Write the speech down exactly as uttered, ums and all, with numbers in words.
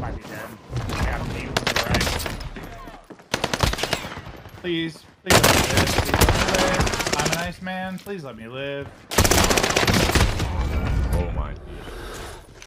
Might be dead. I got a team to the right. Please, please let me live. Please let me live. I'm a nice man. Please let me live. Oh my.